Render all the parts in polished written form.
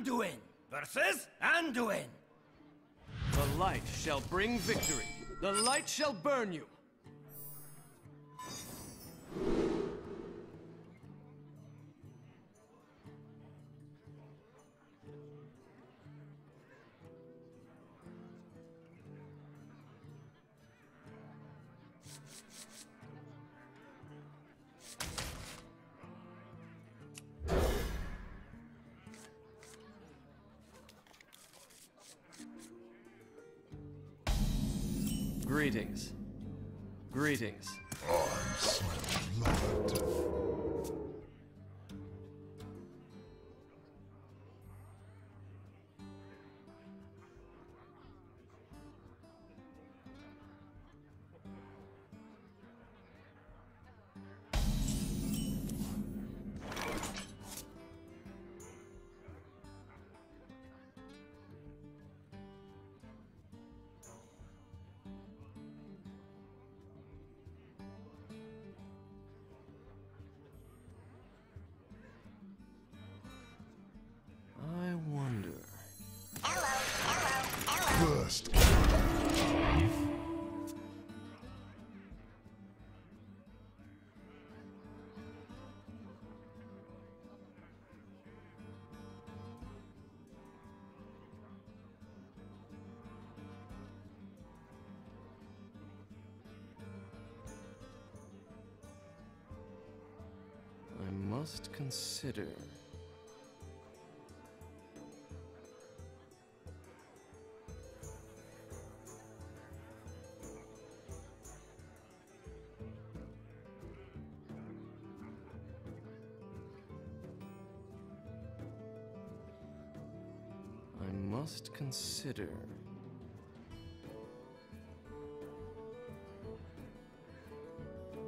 Anduin versus Anduin. The light shall bring victory. The light shall burn you. Greetings. Greetings. I'm so glad. I must consider.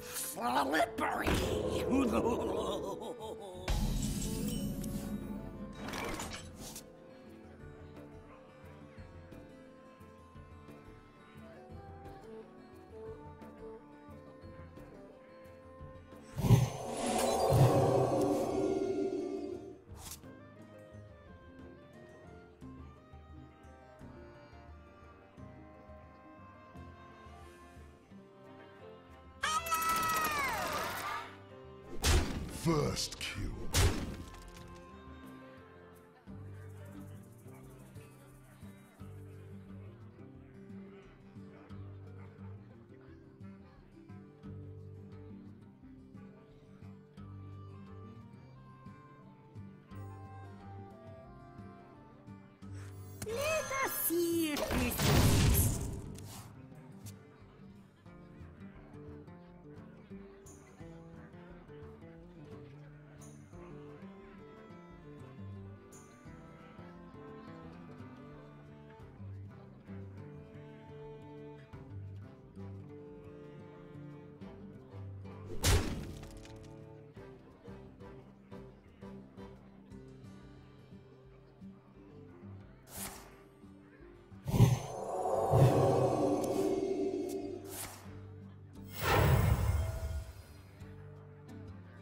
Flippery! First kill. Let us see if this.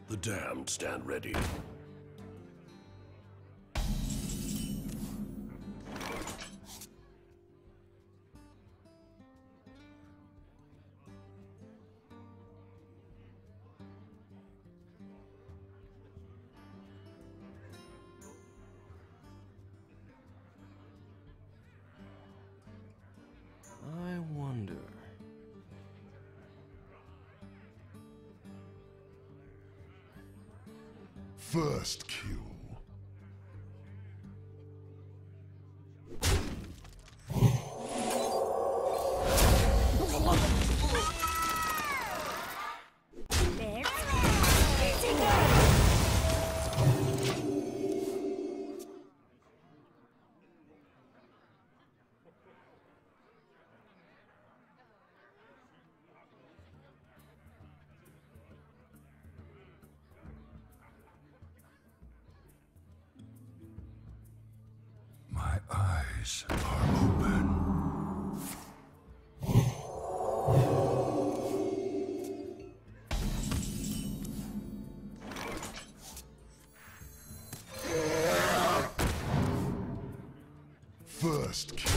The damned stand ready. First kill. Are open. first kill.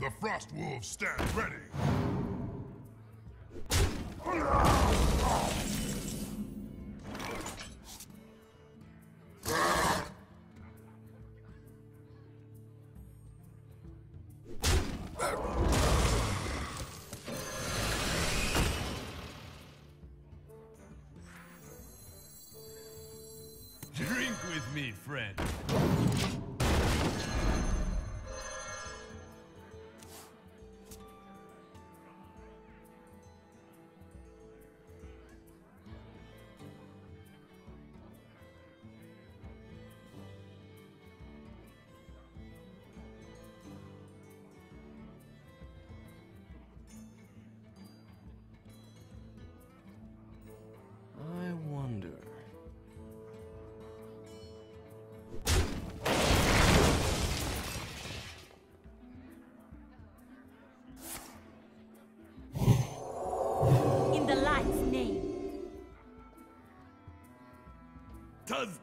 The Frost Wolves stand ready. Drink with me, friend.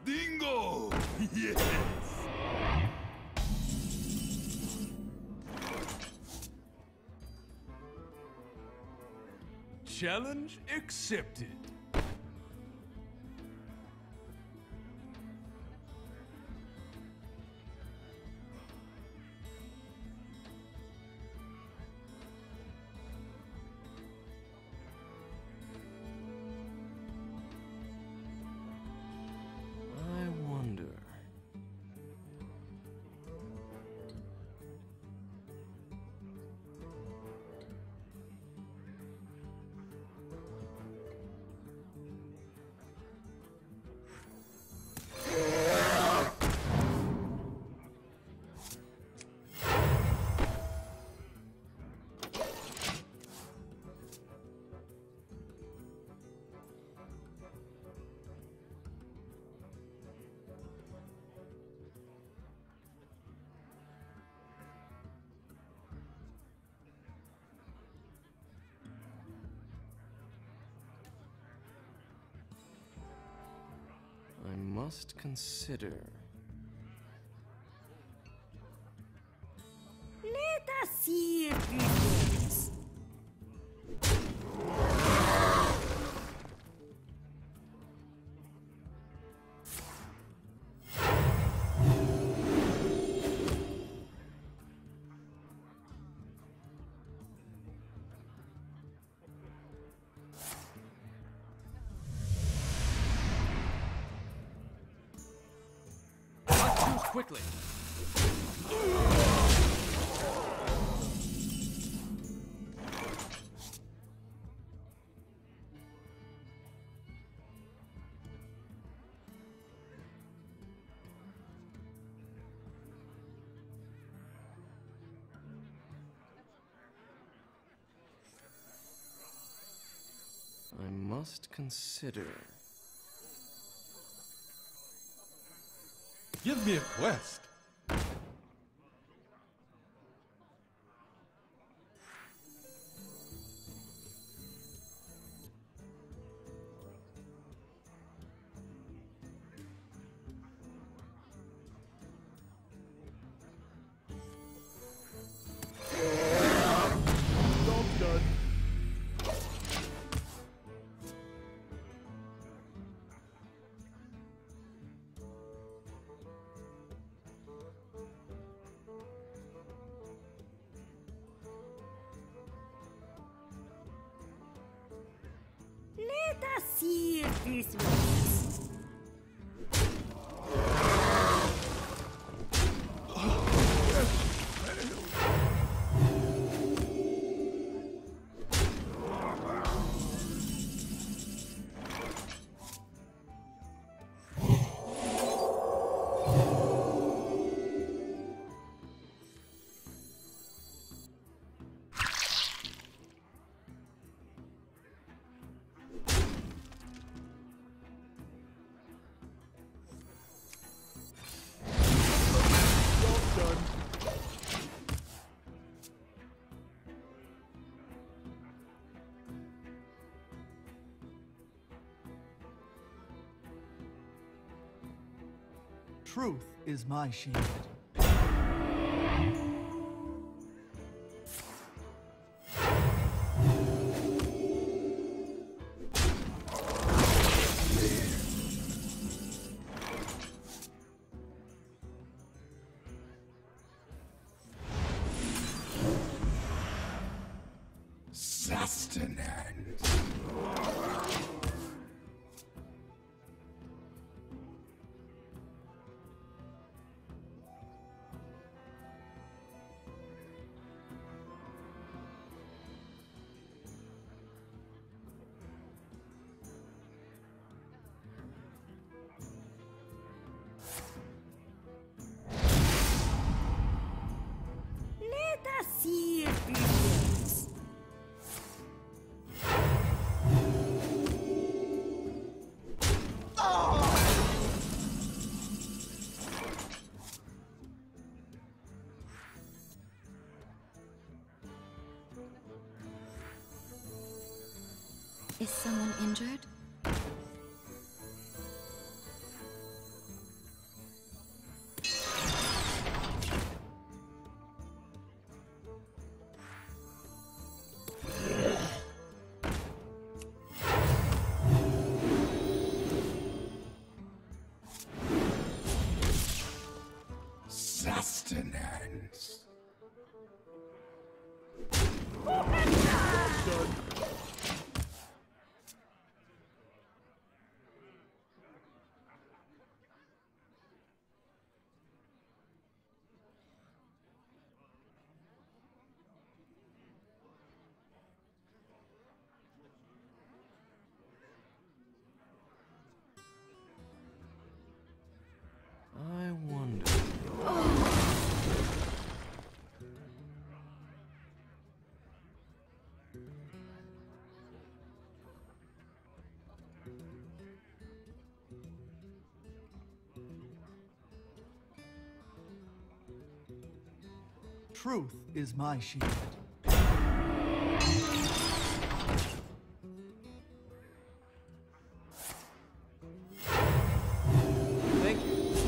Dingo! Yes! Challenge accepted. Must consider. Let us see if you please. Quickly. I must consider. Give me a quest. Let us see if this works. Truth is my shield. Is someone injured? Sustenance. Truth is my shield. Thank you.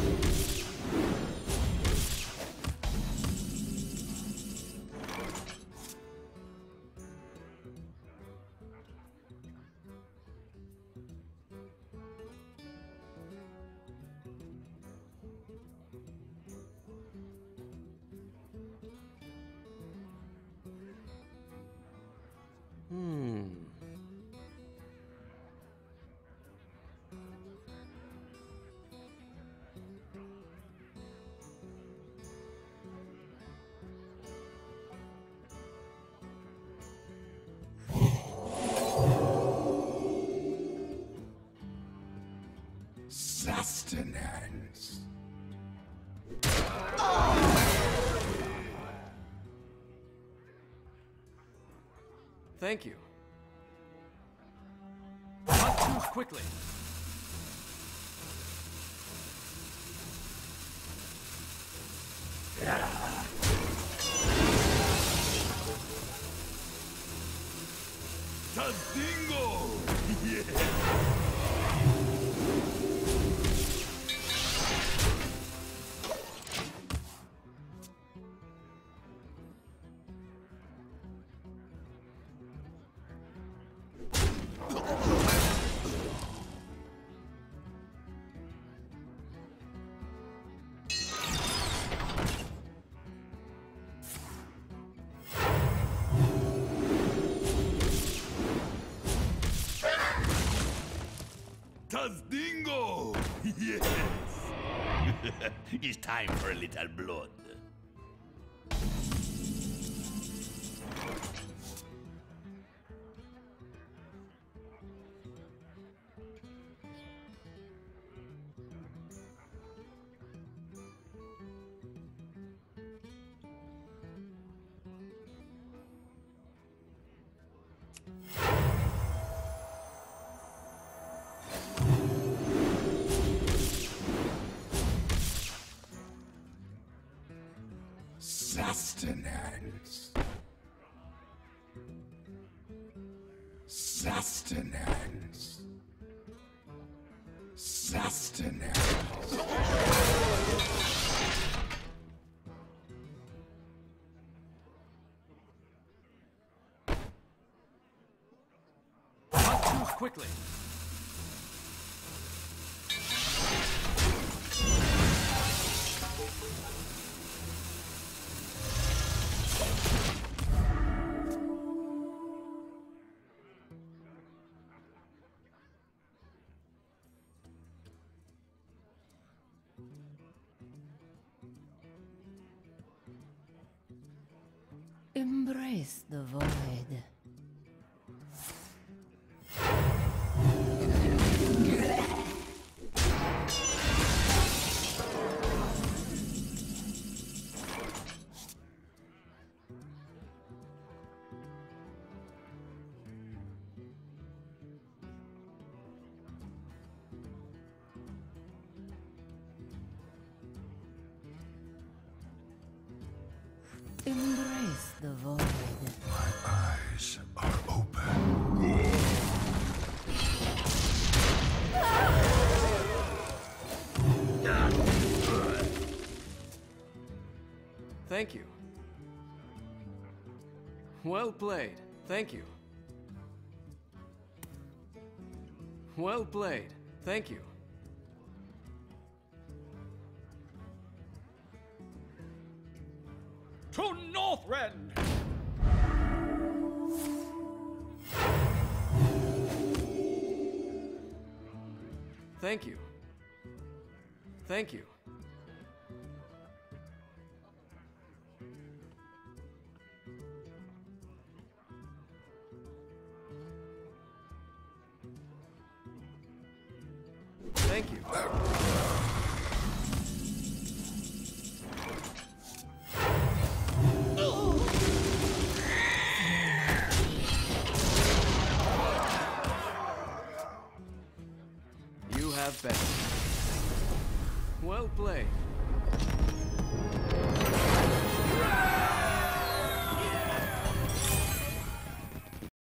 Sustenance. Thank you. Not too quickly. Dingo! Yes! It's time for a little blood. Sustenance. Sustenance. Sustenance. Move quickly. Embrace the void. Embrace the void. My eyes are open. Thank you. Well played. Thank you. Well played. Thank you. To Northrend! Thank you. Thank you. Thank you.